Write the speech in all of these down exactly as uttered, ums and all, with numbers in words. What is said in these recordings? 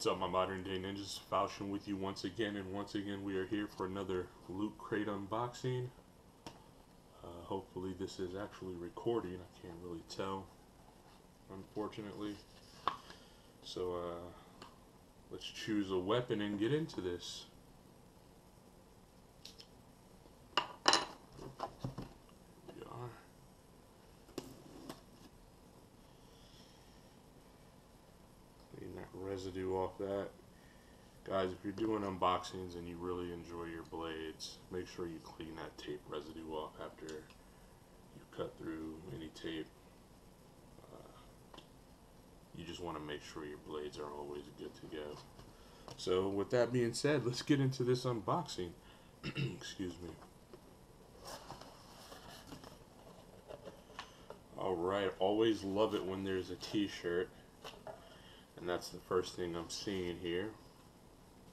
What's up, my modern day ninjas? Faustian with you once again, and once again we are here for another Loot Crate unboxing. Uh, hopefully this is actually recording. I can't really tell, unfortunately. So uh, let's choose a weapon and get into this. Residue off that. Guys, if you're doing unboxings and you really enjoy your blades, make sure you clean that tape residue off after you cut through any tape. Uh, you just want to make sure your blades are always good to go. So with that being said, let's get into this unboxing. Excuse me. Alright, always love it when there's a t-shirt. And that's the first thing I'm seeing here.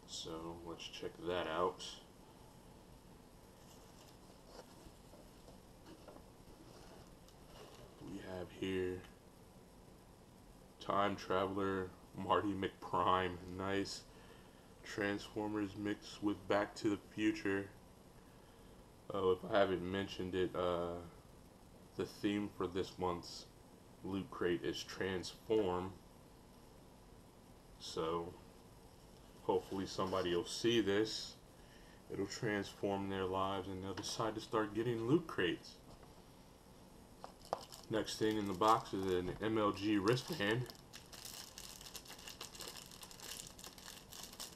So let's check that out. We have here Time Traveler Marty McPrime. Nice. Transformers mixed with Back to the Future. Oh, if I haven't mentioned it, uh, the theme for this month's Loot Crate is Transform. So hopefully somebody will see this, it'll transform their lives, and they'll decide to start getting Loot Crates. Next thing in the box is an M L G wristband,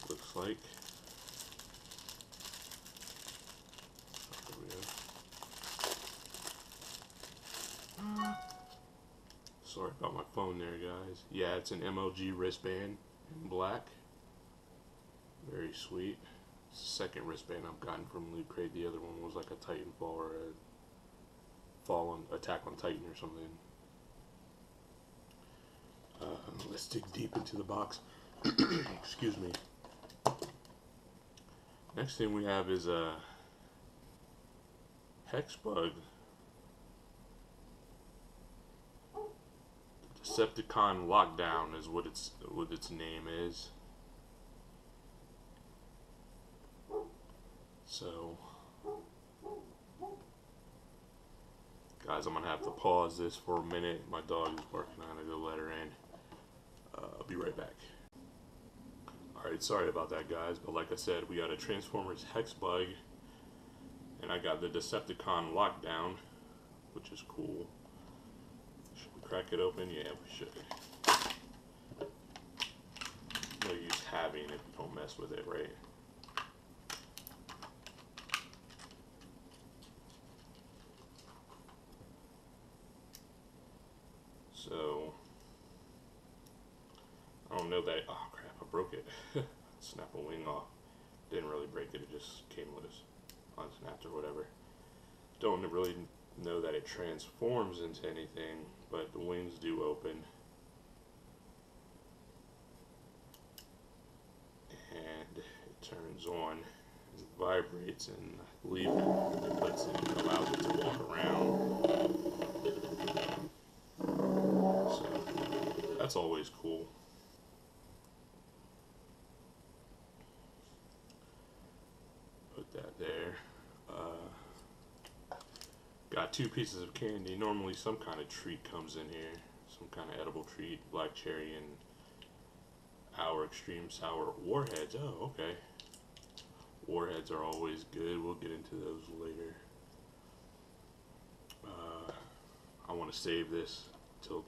looks like. Sorry about my phone there, guys. Yeah, it's an M L G wristband in black. Very sweet. It's the second wristband I've gotten from Loot Crate. The other one was like a Titanfall or a Fallen Attack on Titan or something. Uh, let's dig deep into the box. Excuse me. Next thing we have is a Hexbug Decepticon Lockdown is what its what its name is. So, guys, I'm gonna have to pause this for a minute. My dog is barking. I'm gonna go let her in. Uh, I'll be right back. All right, sorry about that, guys. But like I said, we got a Transformers Hexbug, and I got the Decepticon Lockdown, which is cool. Crack it open? Yeah, we should. No use having it if you don't mess with it, right? So, I don't know that. Oh crap, I broke it. Snap a wing off. Didn't really break it, it just came loose. Unsnapped or whatever. Don't really know that it transforms into anything, but the wings do open, and it turns on and vibrates, and I believe it lets it, allows it to walk around. So that's always cool. Put that there. Got two pieces of candy. Normally some kind of treat comes in here. Some kind of edible treat. Black cherry and our extreme sour Warheads. Oh, okay. Warheads are always good. We'll get into those later. Uh, I want to save this till...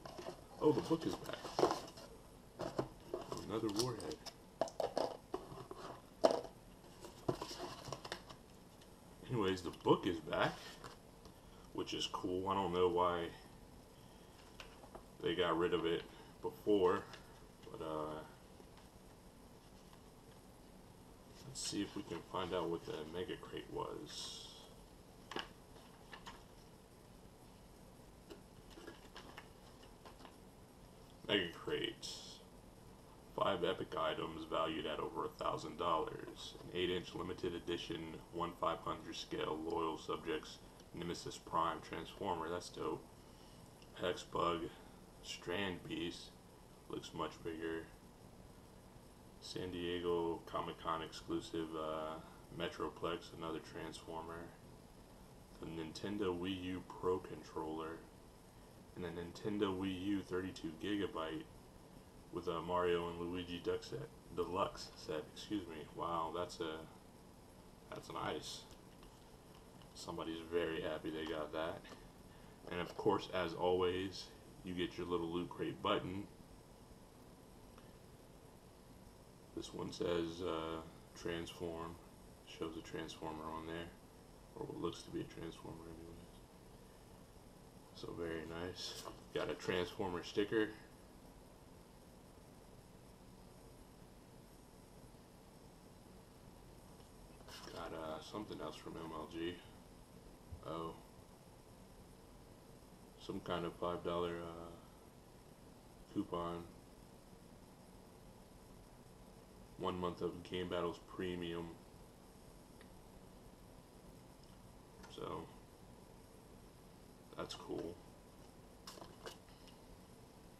Oh, the book is back. Another Warhead. Anyways, the book is back, which is cool. I don't know why they got rid of it before, but uh, let's see if we can find out what the Mega Crate was. Mega Crate, five epic items valued at over a thousand dollars, an eight inch limited edition one five hundred scale loyal subjects. Nemesis Prime Transformer, that's dope. Hexbug Strand Beast, looks much bigger. San Diego Comic-Con exclusive uh, Metroplex, another Transformer, the Nintendo Wii U Pro Controller, and a Nintendo Wii U thirty-two gigabyte with a Mario and Luigi Duck set, Deluxe set, excuse me. Wow, that's a, that's nice. Somebody's very happy they got that. And of course, as always, you get your little Loot Crate button. This one says uh, transform, shows a transformer on there, or what looks to be a transformer anyways. So very nice. Got a transformer sticker. Got uh, something else from M L G. Oh. Some kind of five dollar uh, coupon. One month of Game Battles Premium. So, that's cool.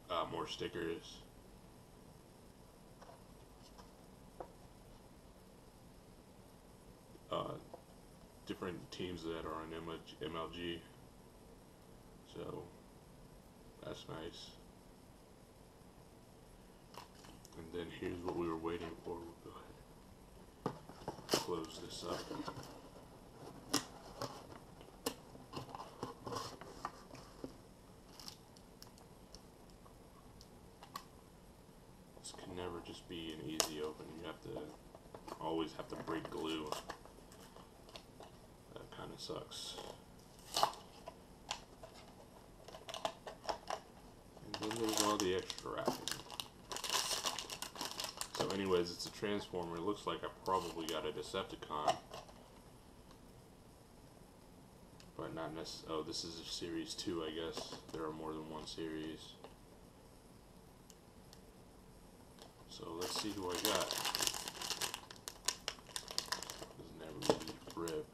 Uh, more stickers. Uh, different teams that are on M L G. So, that's nice. And then here's what we were waiting for. We'll go ahead and close this up. This can never just be an easy open. You have to always have to break glue. That kind of sucks. And then there's all the extra wrapping. So anyways, it's a Transformer. It looks like I probably got a Decepticon. But not necessarily. Oh, this is a series two, I guess. There are more than one series. So let's see who I got. Doesn't ever really rip.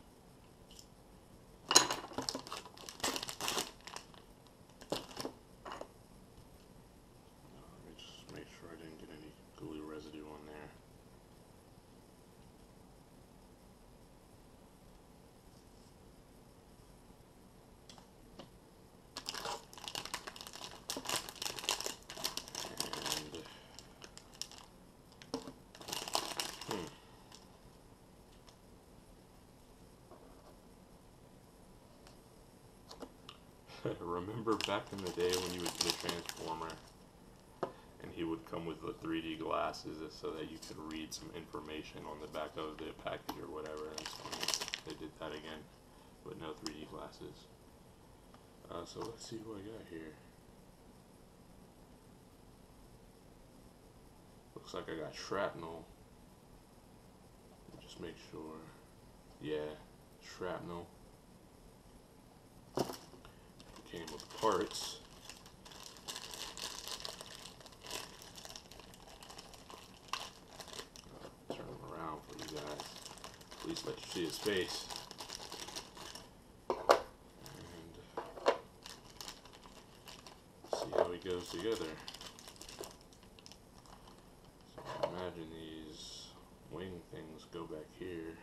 Remember back in the day when you would get a Transformer and he would come with the three D glasses so that you could read some information on the back of the package or whatever? That's funny. They did that again, but no three D glasses. Uh, so let's see who I got here. Looks like I got Shrapnel. Just make sure. Yeah, Shrapnel. Came with parts. I'll turn him around for you guys. At least let you see his face. And see how he goes together. So imagine these wing things go back here.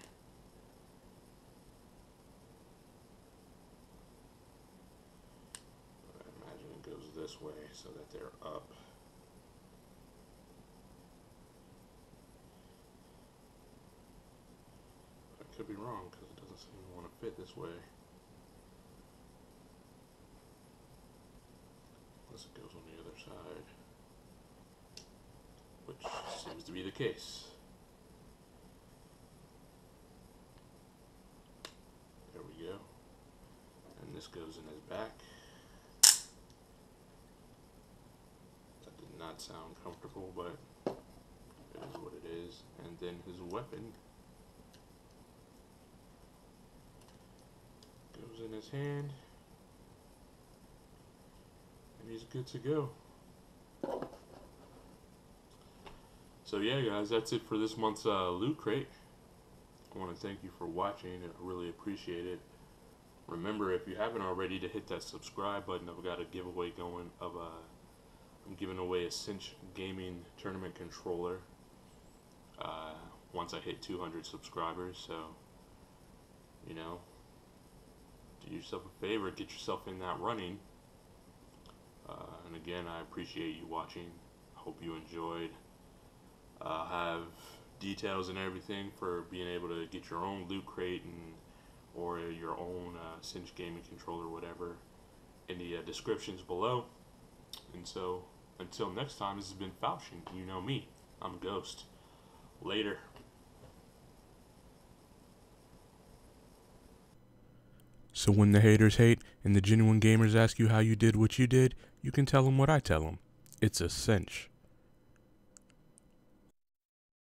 This way so that they're up. I could be wrong because it doesn't seem to want to fit this way. Unless it goes on the other side, which seems to be the case. There we go. And this goes in his back. Not sound comfortable, but it is what it is. And then his weapon goes in his hand, and he's good to go. So yeah, guys, that's it for this month's uh, Loot Crate. I want to thank you for watching. I really appreciate it. Remember, if you haven't already, to hit that subscribe button. I've got a giveaway going of a. Uh, I'm giving away a Cinch Gaming tournament controller. once I hit two hundred subscribers, so, you know, do yourself a favor, get yourself in that running. Uh, and again, I appreciate you watching. Hope you enjoyed. Uh, have details and everything for being able to get your own Loot Crate and or your own uh, Cinch Gaming controller, whatever, in the uh, descriptions below. And so, until next time, this has been Faustian. You know me. I'm Ghost. Later. So when the haters hate and the genuine gamers ask you how you did what you did, you can tell them what I tell them. It's a cinch.